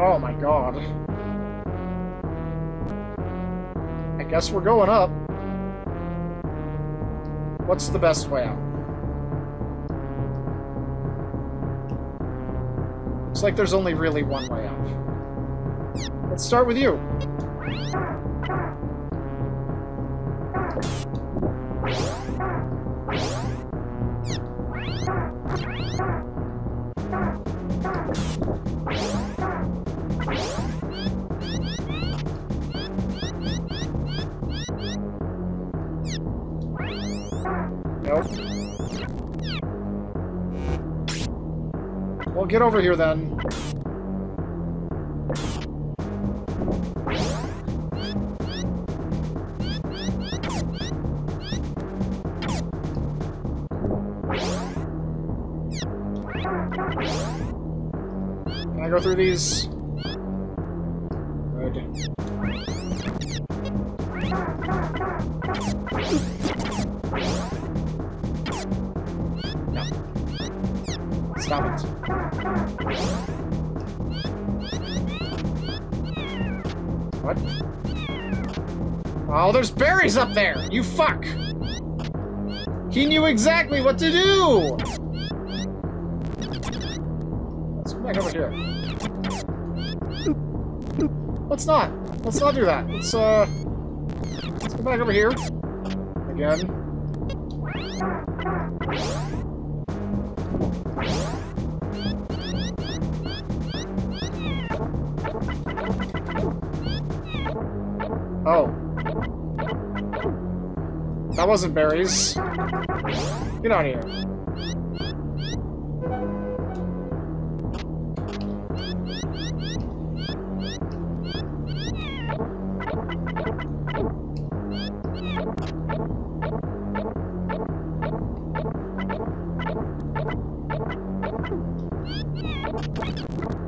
Oh my god. I guess we're going up. What's the best way out? Looks like there's only really one way out. Let's start with you. Well, get over here then. Can I go through these? Good. No. Stop it. What? Oh, there's berries up there! You fuck! He knew exactly what to do! Let's go back over here. Let's not. Let's not do that. Let's go back over here. Again. Oh. That wasn't berries. Get out of here.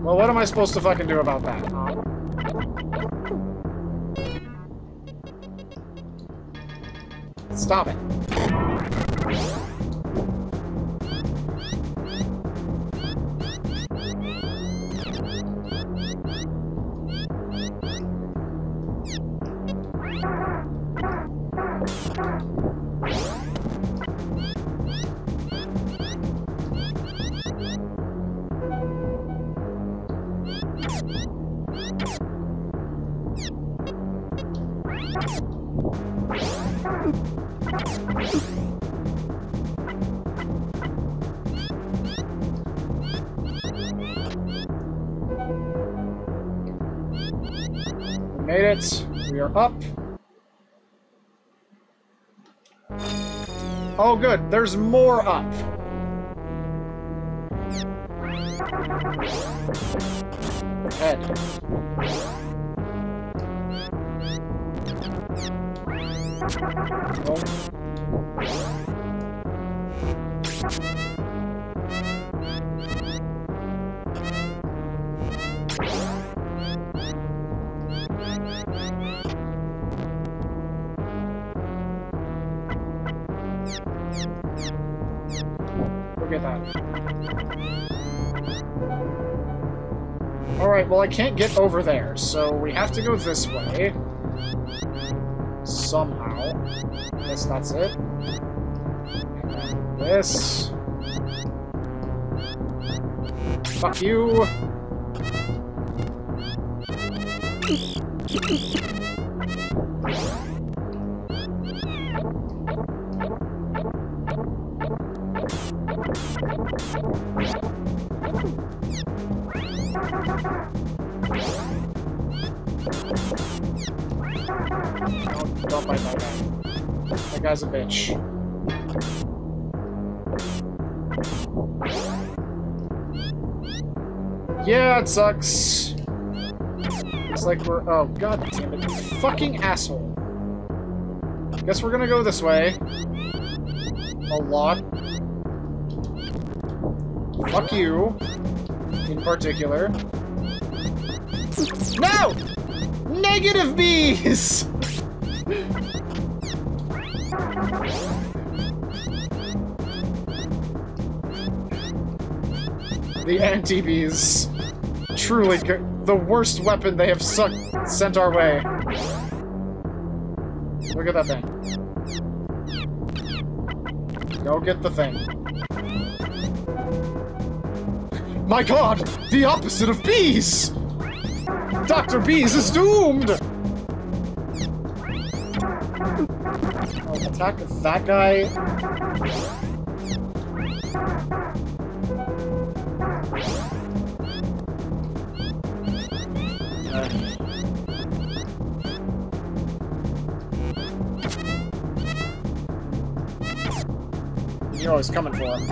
Well, what am I supposed to fucking do about that? Stop it. Made it. We are up. Oh, good. There's more up. Head. Oh. Look at that. Alright, well I can't get over there, so we have to go this way. Somehow. I guess that's it. And this. Fuck you! Don't bite that guy. That guy's a bitch. Yeah, it sucks. It's like we're... Oh, god damn it. Fucking asshole. Guess we're gonna go this way. A lot. Fuck you. In particular. No! Negative bees! The anti-bees. Truly the worst weapon they have sent our way. Look at that thing. Go get the thing. My god! The opposite of bees! Dr. Bees is doomed! I'll attack that guy. You know what he's coming for him.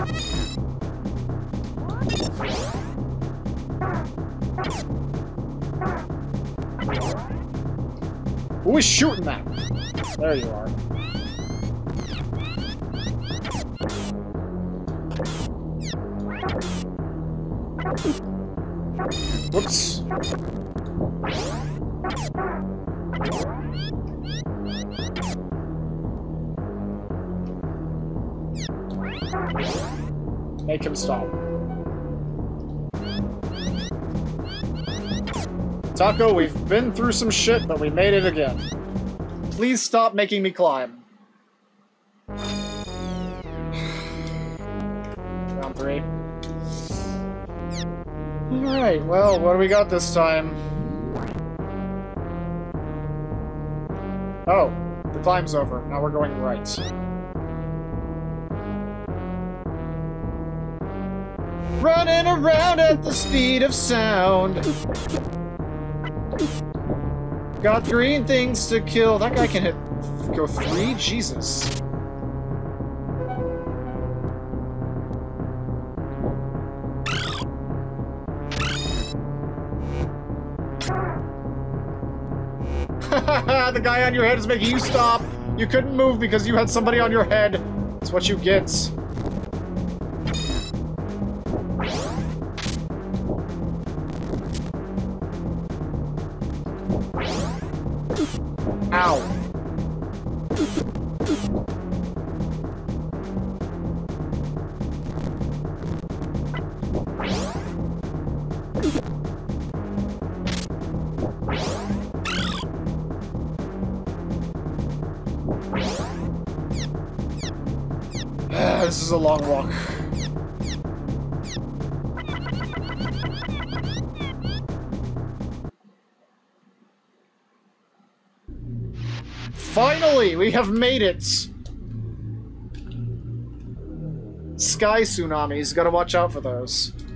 Who is shooting that? There you are. Whoops. Make him stop. Taco, we've been through some shit, but we made it again. Please stop making me climb. Round three. Alright, well, what do we got this time? Oh, the climb's over. Now we're going right. Running around at the speed of sound. Got green things to kill. That guy can hit... go three? Jesus. The guy on your head is making you stop. You couldn't move because you had somebody on your head. That's what you get. Ow. This is a long walk. Finally, we have made it! Sky tsunamis, gotta watch out for those. I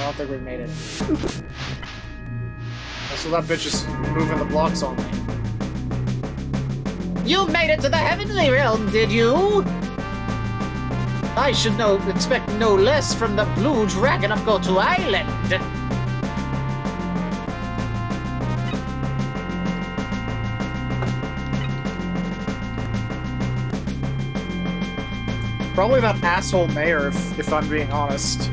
don't think we've made it. Also, that bitch is moving the blocks on me. You made it to the heavenly realm, did you? I should expect no less from the blue dragon of Goto Island. Probably that asshole mayor, if I'm being honest.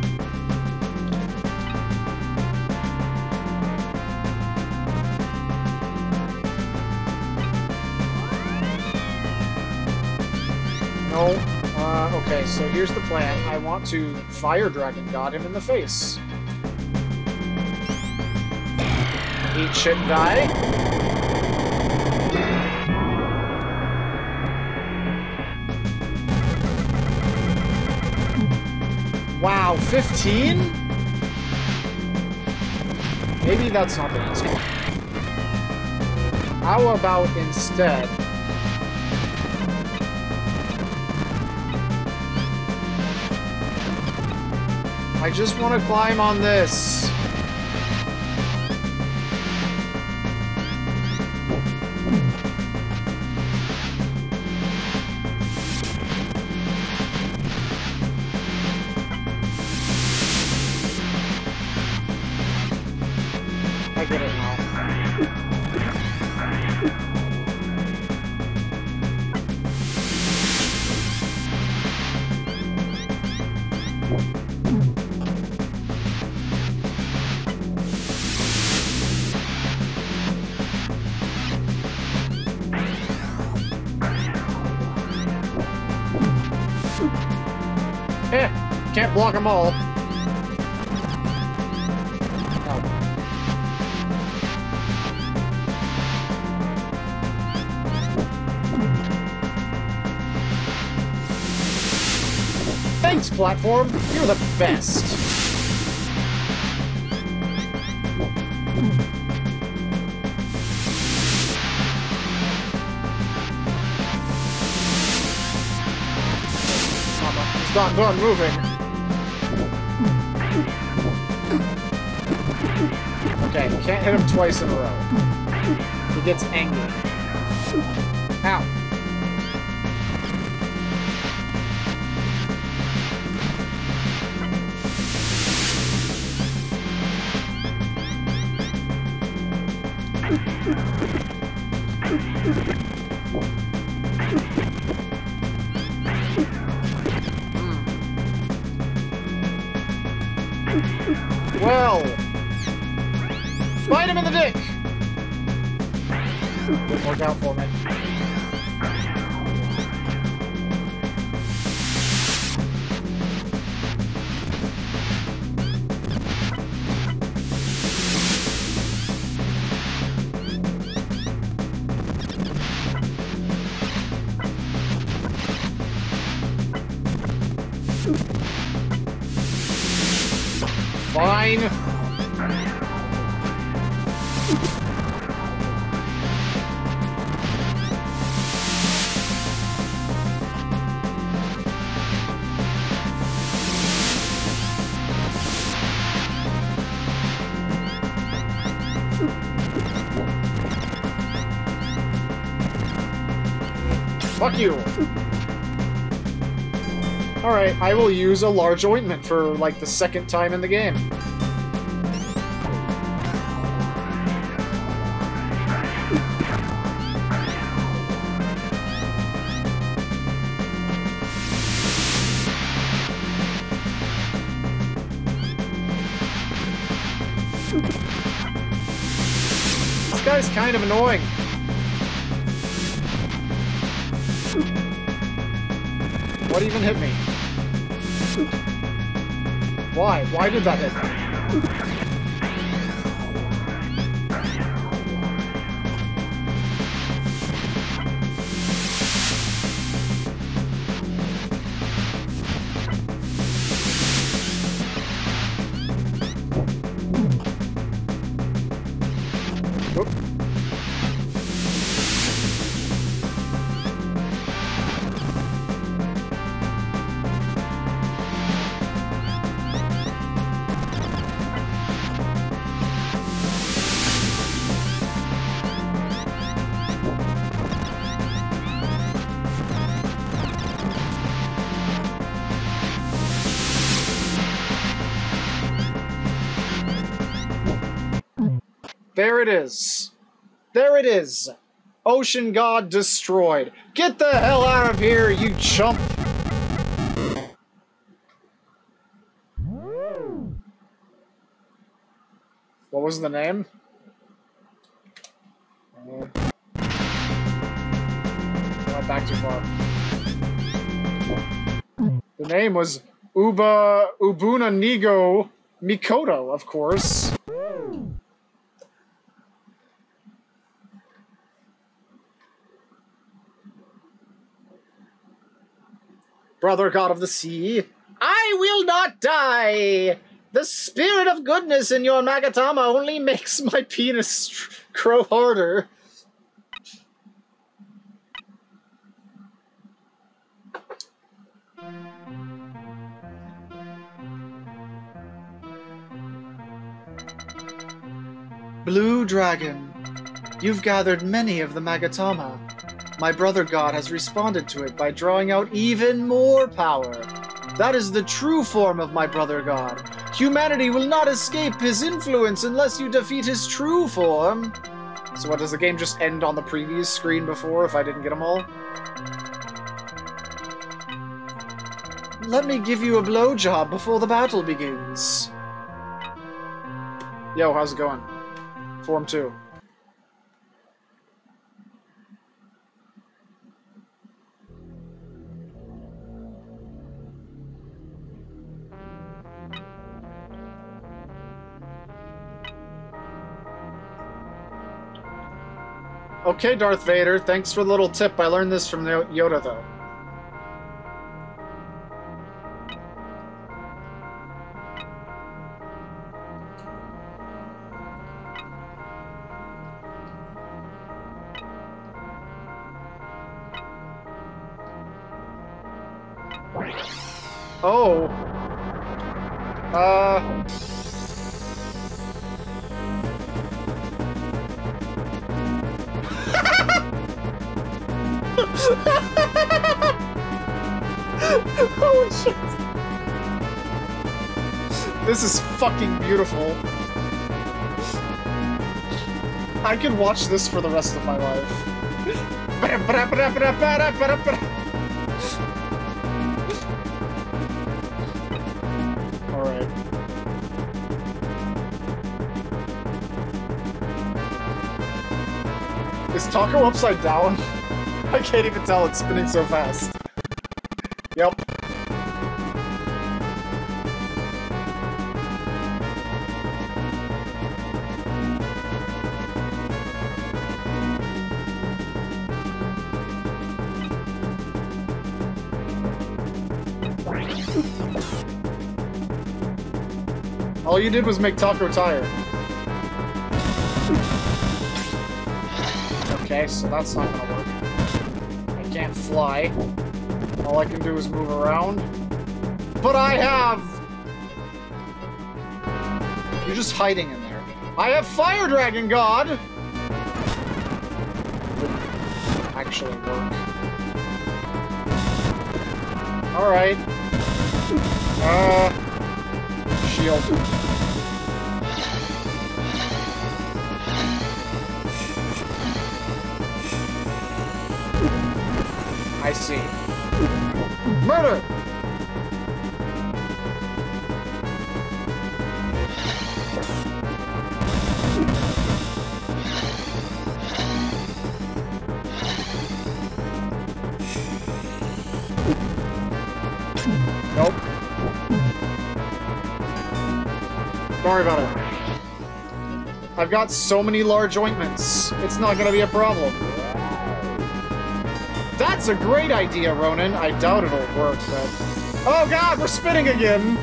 No. Okay, so here's the plan. I want to fire dragon god him in the face. Eat shit and die. Wow, 15? Maybe that's not the answer. How about instead... I just want to climb on this. Can't block them all. Thanks, platform. You're the best. It's not done moving. Okay, we can't hit him twice in a row. He gets angry. Ow. Well, bite him in the dick. Didn't work out for me. Fine. Fuck you. Alright, I will use a large ointment for, like, the second time in the game. This guy's kind of annoying. What even hit me? Why? Why did that hit me? Oop. There it is. There it is. Ocean God destroyed. Get the hell out of here, you chump! What was the name? Not back too far. The name was Ubunanigo Mikoto, of course. Brother God of the Sea, I will not die! The spirit of goodness in your Magatama only makes my penis grow harder. Blue Dragon, you've gathered many of the Magatama. My brother God has responded to it by drawing out even more power. That is the true form of my brother God. Humanity will not escape his influence unless you defeat his true form. So what, does the game just end on the previous screen before if I didn't get them all? Let me give you a blowjob before the battle begins. Yo, how's it going? Form 2. Okay, Darth Vader, thanks for the little tip. I learned this from Yoda, though. Oh. Holy shit. This is fucking beautiful. I could watch this for the rest of my life. Taco upside down? I can't even tell, it's spinning so fast. Yep. All you did was make Taco tired. Okay, so that's not gonna work. I can't fly. All I can do is move around. But I have... You're just hiding in there. I have Fire Dragon God! It didn't actually work. Alright. Shield. I see. Murder! Nope. Don't worry about it. I've got so many large ointments. It's not gonna be a problem. That's a great idea, Ronan. I doubt it'll work, but... Oh god, we're spinning again!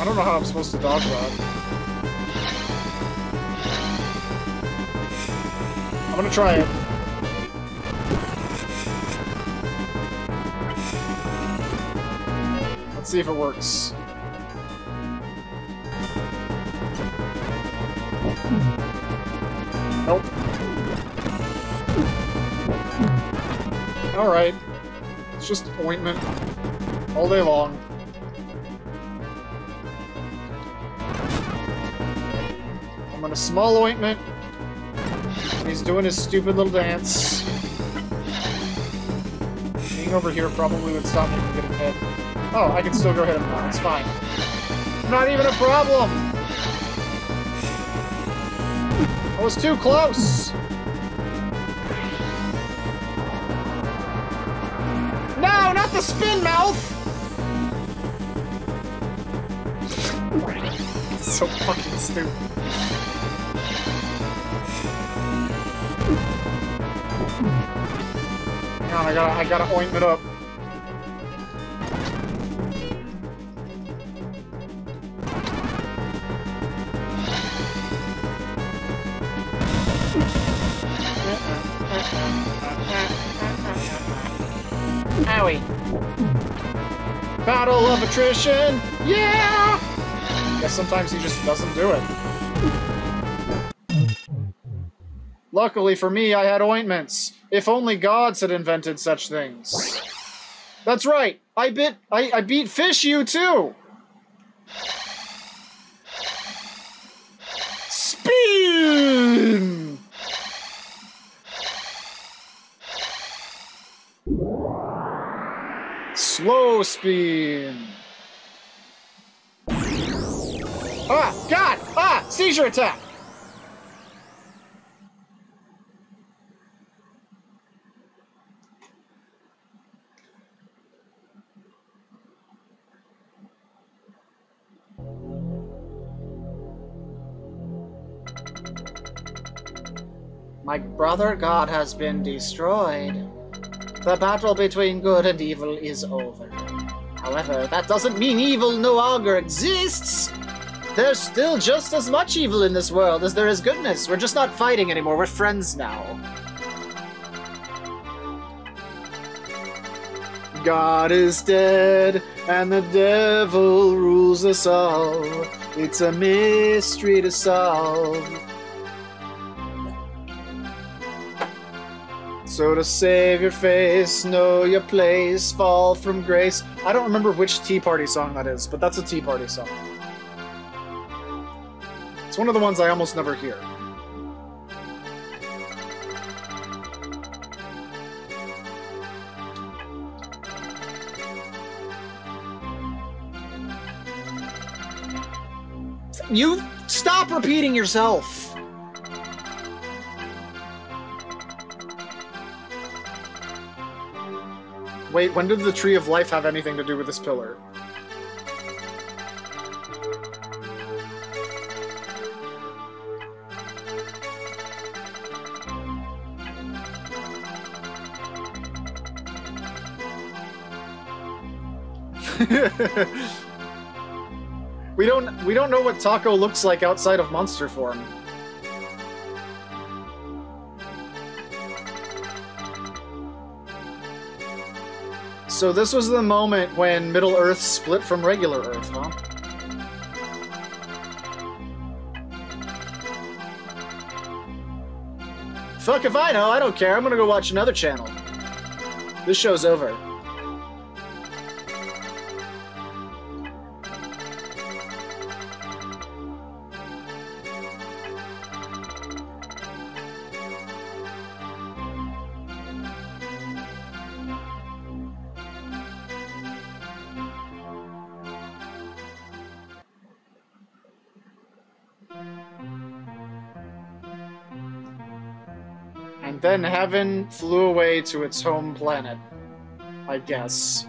I don't know how I'm supposed to dodge that. I'm gonna try it. See if it works. Nope. Alright. It's just ointment all day long. I'm gonna small ointment. He's doing his stupid little dance. Being over here probably would stop me from getting hit. Oh, I can still go hit him. It's fine. Not even a problem! I was too close! No, not the spin mouth! It's so fucking stupid. Hang on, I gotta ointment up. Battle of attrition! Yeah! Yeah, sometimes he just doesn't do it. Luckily for me, I had ointments. If only gods had invented such things. That's right! I beat Fish You too! Spin! Slow spin. Ah! God! Ah! Seizure attack! My brother god has been destroyed. The battle between good and evil is over. However, that doesn't mean evil no longer exists! There's still just as much evil in this world as there is goodness. We're just not fighting anymore, we're friends now. God is dead, and the devil rules us all. It's a mystery to solve. So to save your face, know your place, fall from grace. I don't remember which Tea Party song that is, but that's a Tea Party song. It's one of the ones I almost never hear. You stop repeating yourself. Wait, when did the Tree of Life have anything to do with this pillar? We don't know what Taco looks like outside of monster form. So this was the moment when Middle Earth split from regular Earth, huh? Fuck if I know, I don't care. I'm gonna go watch another channel. This show's over. Then heaven flew away to its home planet, I guess.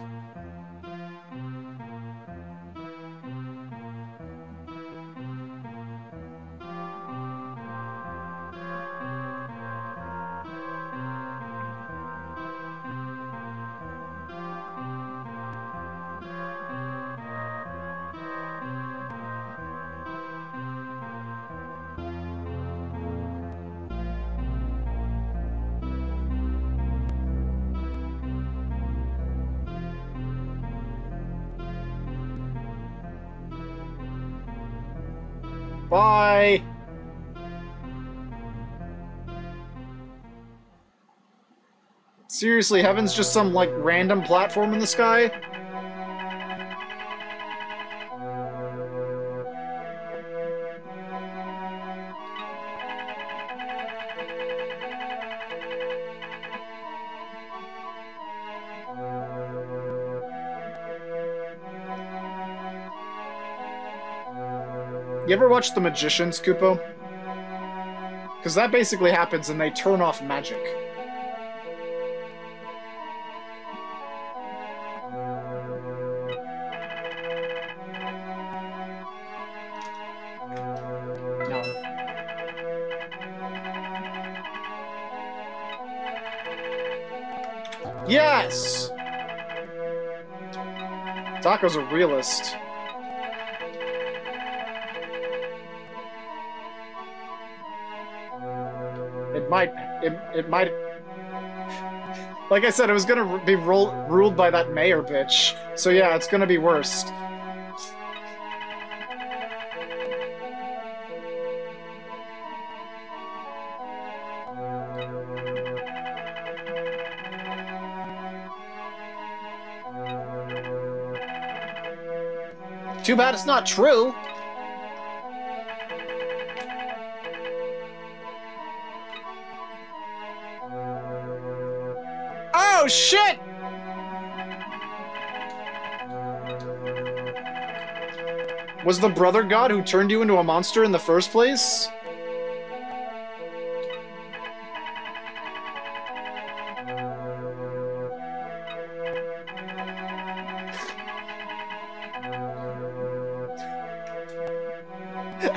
Bye! Seriously, heaven's just some, like, random platform in the sky? You ever watch The Magicians, Kupo? Because that basically happens and they turn off magic. No. Yes! Taco's a realist. It might... Like I said, it was gonna be ruled by that mayor bitch. So yeah, it's gonna be worse. Too bad it's not true. Oh, shit! Was the brother god who turned you into a monster in the first place?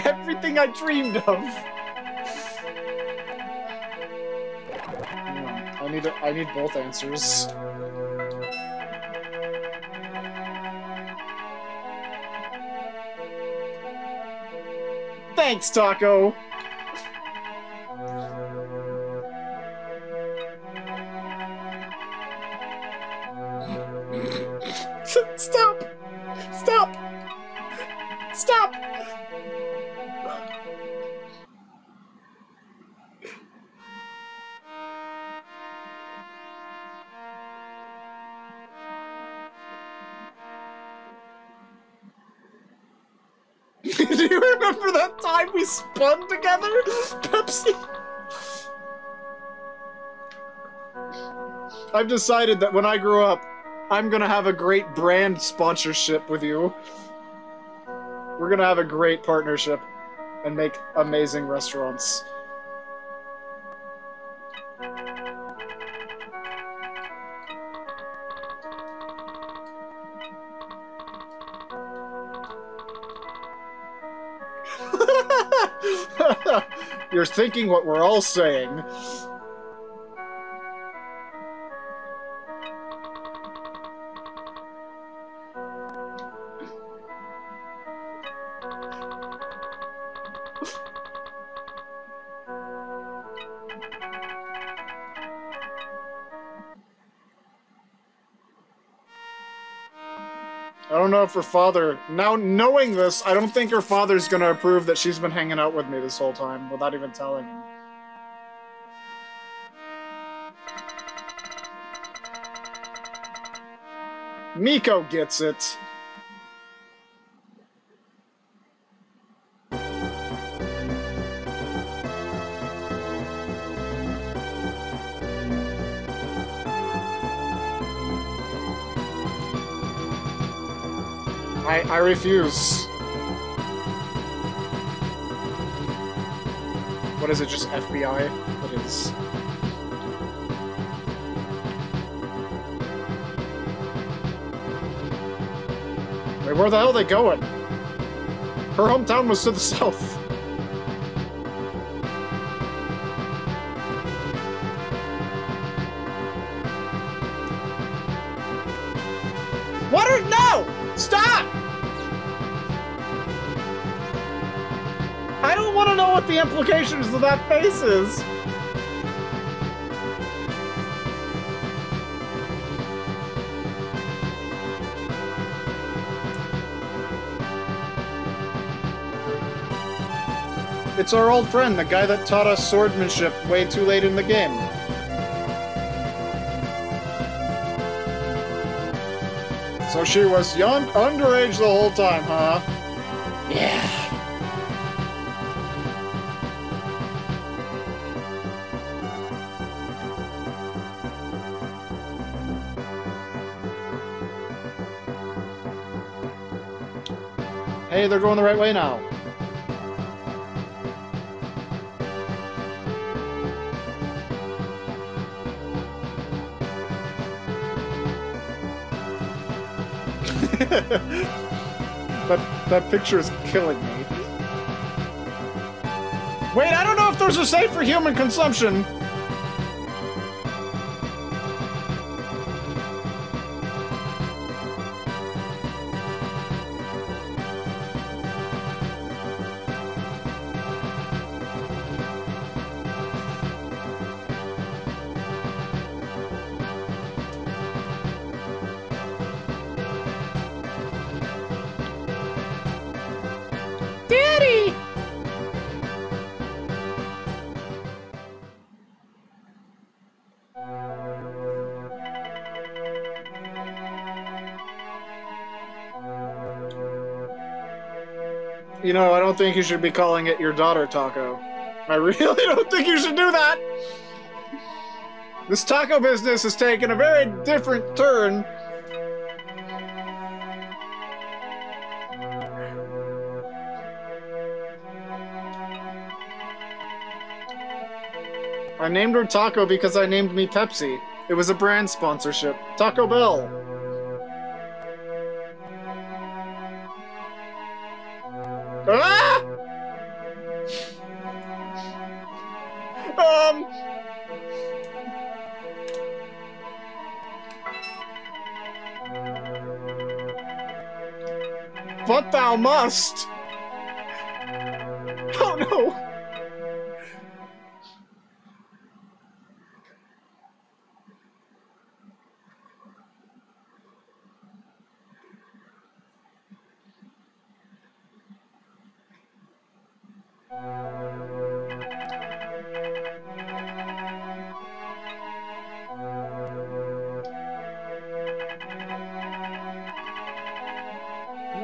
Everything I dreamed of. I need both answers. Thanks, Taco! Stop! Stop! Stop! Do you remember that time we spun together, Pepsi? I've decided that when I grow up, I'm gonna have a great brand sponsorship with you. We're gonna have a great partnership and make amazing restaurants. You're thinking what we're all saying. I don't know if her father... Now, knowing this, I don't think her father's gonna approve that she's been hanging out with me this whole time without even telling him. Miko gets it. I refuse. What is it, just FBI? It is. Wait, where the hell are they going? Her hometown was to the south. What are, no! Stop! I want to know what the implications of that face is. It's our old friend, the guy that taught us swordsmanship way too late in the game. So she was young, underage the whole time, huh? Yeah. Hey, they're going the right way now. That picture is killing me. Wait, I don't know if those are safe for human consumption. You know, I don't think you should be calling it your daughter, Taco. I really don't think you should do that! This taco business has taken a very different turn. I named her Taco because I named me Pepsi. It was a brand sponsorship. Taco Bell! Ah! but thou must! Oh no!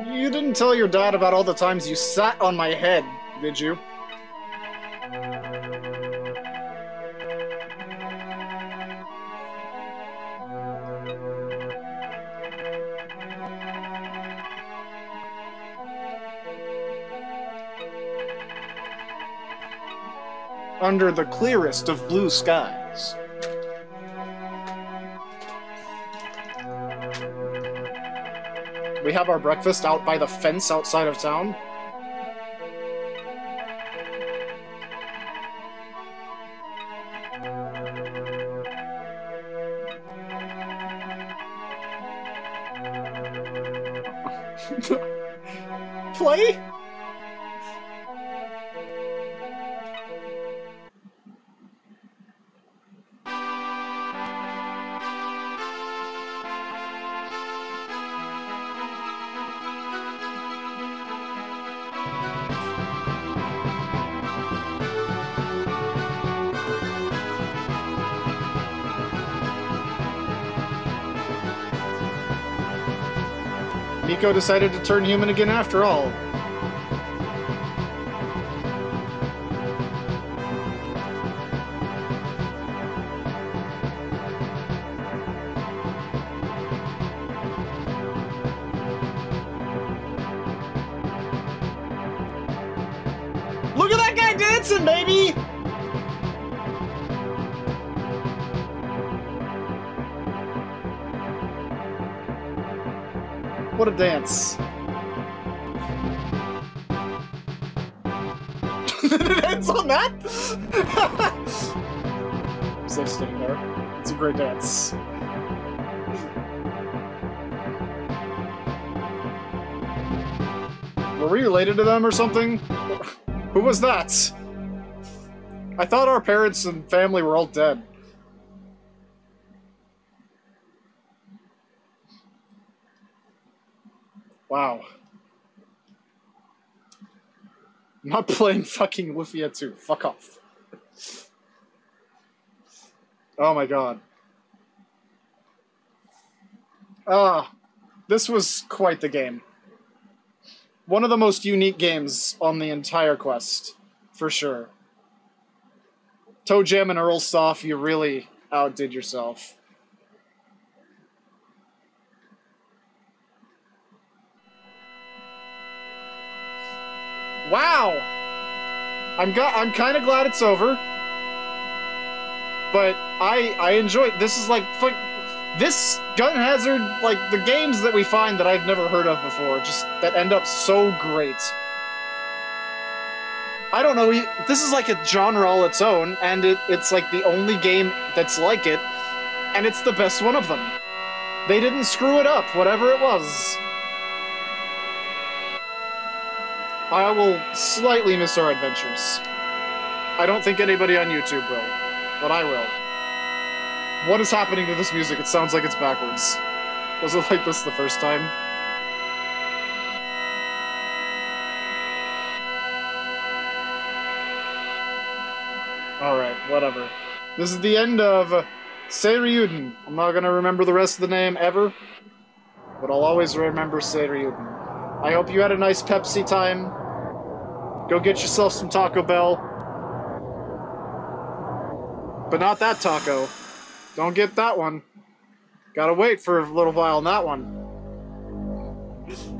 You didn't tell your dad about all the times you sat on my head, did you? Under the clearest of blue skies. We have our breakfast out by the fence outside of town. Play? Miko decided to turn human again after all. Look at that guy dancing, baby! What a dance. Did it ends on that? I'm still sitting there. It's a great dance. Were we related to them or something? Who was that? I thought our parents and family were all dead. Wow. I'm not playing fucking Lufia 2. Fuck off. Oh my god. Ah, this was quite the game. One of the most unique games on the entire quest, for sure. Toe Jam and Earl Soft, you really outdid yourself. Wow! I'm kind of glad it's over. But I enjoy it. This is like this Gun Hazard, like the games that we find that I've never heard of before, just that end up so great. I don't know, this is like a genre all its own, and it's like the only game that's like it, and it's the best one of them. They didn't screw it up, whatever it was. I will slightly miss our adventures. I don't think anybody on YouTube will, but I will. What is happening to this music? It sounds like it's backwards. Was it like this the first time? Alright, whatever. This is the end of Seiryuuden. I'm not gonna remember the rest of the name ever, but I'll always remember Seiryuuden. I hope you had a nice Pepsi time. Go get yourself some Taco Bell. But not that taco. Don't get that one. Gotta wait for a little while on that one.